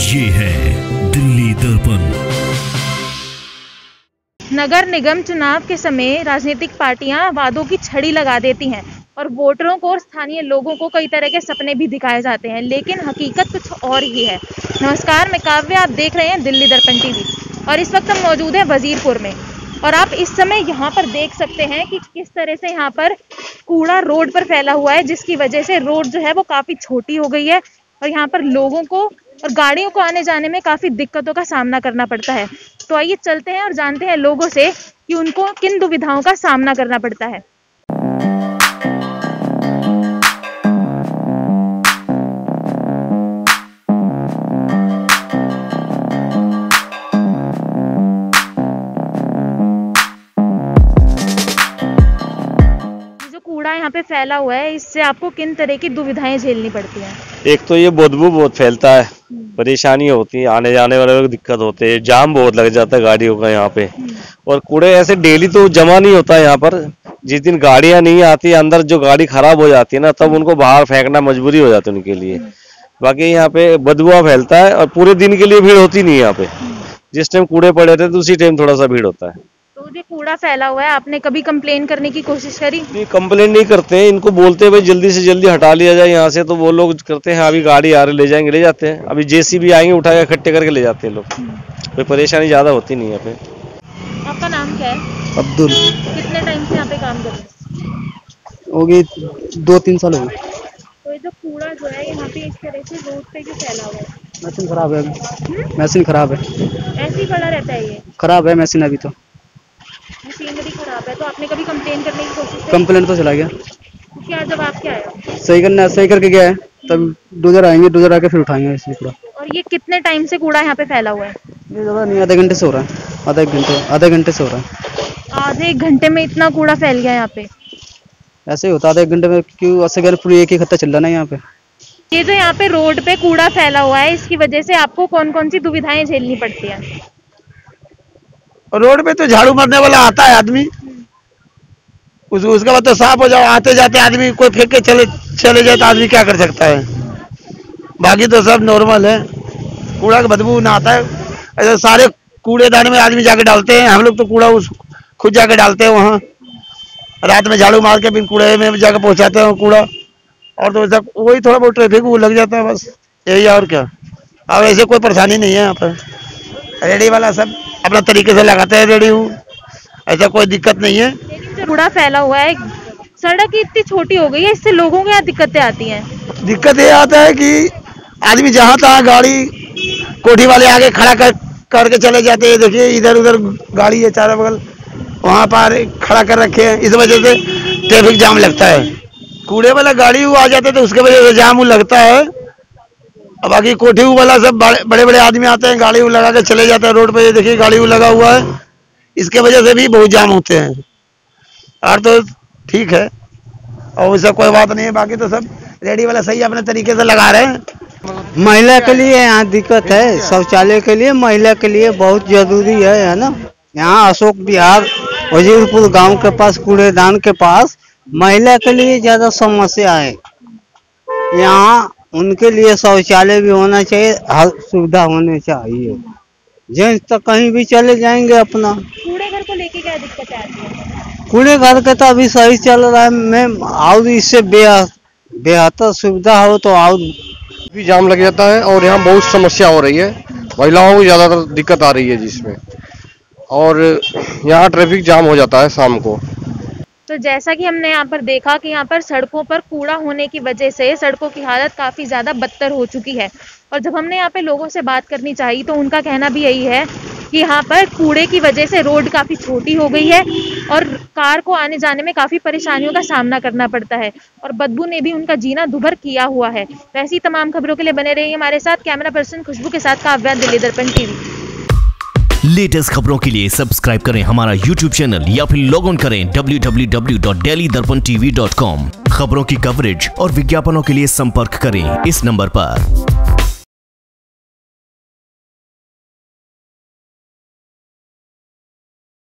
ये है दिल्ली दर्पण। नगर निगम चुनाव के समय राजनीतिक पार्टियां वादों की छड़ी लगा देती हैं और वोटरों को और स्थानीय लोगों को कई तरह के सपने भी दिखाए जाते हैं, लेकिन हकीकत कुछ और ही है। नमस्कार, मैं काव्या, आप देख रहे हैं दिल्ली दर्पण टीवी और इस वक्त हम मौजूद हैं वजीरपुर में। और आप इस समय यहाँ पर देख सकते हैं कि किस तरह से यहाँ पर कूड़ा रोड पर फैला हुआ है, जिसकी वजह से रोड जो है वो काफ़ी छोटी हो गई है और यहाँ पर लोगों को और गाड़ियों को आने जाने में काफ़ी दिक्कतों का सामना करना पड़ता है। तो आइए चलते हैं और जानते हैं लोगों से कि उनको किन दुविधाओं का सामना करना पड़ता है। कूड़ा यहाँ पे फैला हुआ है, इससे आपको किन तरह की दुविधाएं झेलनी पड़ती हैं? एक तो ये बदबू बहुत फैलता है, परेशानी होती है, आने जाने वाले को दिक्कत होती है, जाम बहुत लग जाता है गाड़ियों का यहाँ पे। और कूड़े ऐसे डेली तो जमा नहीं होता है यहाँ पर, जिस दिन गाड़ियाँ नहीं आती अंदर, जो गाड़ी खराब हो जाती है ना, तब उनको बाहर फेंकना मजबूरी हो जाती है उनके लिए। बाकी यहाँ पे बदबुआ फैलता है और पूरे दिन के लिए भीड़ होती नहीं है यहाँ पे, जिस टाइम कूड़े पड़े रहते उसी टाइम थोड़ा सा भीड़ होता है। जो कूड़ा फैला हुआ है, आपने कभी कंप्लेन करने की कोशिश करी? नहीं, कंप्लेन नहीं करते हैं, इनको बोलते हैं भाई जल्दी से जल्दी हटा लिया जाए यहाँ से, तो वो लोग करते हैं अभी गाड़ी आ रही ले जाएंगे, ले जाते हैं, अभी जेसीबी आएंगे उठाकर इकट्ठे करके ले जाते हैं लोग। कोई परेशानी ज्यादा होती नहीं है यहाँ पे। आपका नाम क्या है? अब्दुल। कितने टाइम से यहाँ पे काम कर रहे? हो गई 2-3 साल हो गए। तो जो कूड़ा जो है यहाँ पे इस तरह से रोड पे जो फैला हुआ है, मशीन खराब है, मशीन खराब है, ऐसे ही पड़ा रहता है, ये खराब है मशीन, अभी तो मशीनरी खराब है। तो आपने कभी कंप्लेन करने की कोशिश? कंप्लेन तो चला गया, तो क्या जवाब क्या आया? सही करना, सही करके गया है, तब डोजर आएंगे, डोजर आके फिर उठाएंगे इसमें कूड़ा। और ये कितने टाइम से कूड़ा यहाँ पे फैला हुआ है? ये ज़्यादा नहीं, आधे घंटे से हो रहा है, आधे घंटे से हो रहा है। आधे घंटे में इतना कूड़ा फैल गया यहाँ पे? ऐसे ही होता है आधे घंटे में, क्यों ऐसे गए पूरी एक ही खत्ता चल रहा है यहाँ पे। ये जो यहाँ पे रोड पे कूड़ा फैला हुआ है, इसकी वजह से आपको कौन कौन सी दुविधाएं झेलनी पड़ती है? रोड पे तो झाड़ू मारने वाला आता है आदमी, उसके बाद तो साफ हो जाओ, आते जाते आदमी कोई फेंक के चले जाए तो आदमी क्या कर सकता है। बाकी तो सब नॉर्मल है, कूड़ा का बदबू ना आता है, ऐसे सारे कूड़ेदान में आदमी जाके डालते हैं, हम लोग तो कूड़ा उस खुद जाके डालते हैं वहाँ, रात में झाड़ू मार के फिर कूड़े में जाके पहुँचाते हैं कूड़ा। और तो सब वही थोड़ा बहुत ट्रैफिक वो लग जाता है, बस यही, और क्या। अब ऐसे कोई परेशानी नहीं है यहाँ पर, रेडी वाला सब अपना तरीके से लगाते हैं रेडी, हूँ ऐसा कोई दिक्कत नहीं है। लेकिन जो कूड़ा फैला हुआ है, सड़क इतनी छोटी हो गई है, इससे लोगों के यहाँ दिक्कतें आती हैं। दिक्कत ये आता है कि आदमी जहाँ तहाँ गाड़ी कोठी वाले आगे खड़ा करके चले जाते हैं, देखिए इधर उधर गाड़ी है चारों बगल, वहाँ पर खड़ा कर रखे हैं, इस वजह से ट्रैफिक जाम लगता है। कूड़े वाला गाड़ी वो आ जाते तो उसके वजह से जाम लगता है। अब बाकी कोठी वाला सब बड़े बड़े आदमी आते हैं, गाड़ी लगा के चले जाते हैं रोड पे, देखिए गाड़ी लगा हुआ है, इसके वजह से भी बहुत जाम होते हैं। और तो ठीक है, और उससे कोई बात नहीं है, बाकी तो सब रेडी वाला सही अपने तरीके से लगा रहे हैं। महिला के लिए यहाँ दिक्कत है, शौचालय के लिए महिला के लिए बहुत जरूरी है ना। यहाँ अशोक विहार वजीरपुर गाँव के पास कूड़ेदान के पास महिला के लिए ज्यादा समस्या है, यहाँ उनके लिए शौचालय भी होना चाहिए, हर सुविधा होनी चाहिए। जेंट्स तो कहीं भी चले जाएंगे अपना। कूड़े घर को लेके क्या दिक्कत आती है? कूड़े घर का तो अभी सही चल रहा है मैम, और इससे बेहतर सुविधा हो तो और भी जाम लग जाता है। और यहाँ बहुत समस्या हो रही है, महिलाओं को ज़्यादातर दिक्कत आ रही है जिसमें, और यहाँ ट्रैफिक जाम हो जाता है शाम को। तो जैसा कि हमने यहाँ पर देखा कि यहाँ पर सड़कों पर कूड़ा होने की वजह से सड़कों की हालत काफ़ी ज़्यादा बदतर हो चुकी है। और जब हमने यहाँ पे लोगों से बात करनी चाहिए तो उनका कहना भी यही है कि यहाँ पर कूड़े की वजह से रोड काफ़ी छोटी हो गई है और कार को आने जाने में काफ़ी परेशानियों का सामना करना पड़ता है और बदबू ने भी उनका जीना दुभर किया हुआ है। वैसी तमाम खबरों के लिए बने रहिए हमारे साथ। कैमरा पर्सन खुशबू के साथ काव्या, दिल्ली दर्पण टीवी। लेटेस्ट खबरों के लिए सब्सक्राइब करें हमारा YouTube चैनल या फिर लॉग ऑन करें www.delhidarpantv.com। खबरों की कवरेज और विज्ञापनों के लिए संपर्क करें इस नंबर पर।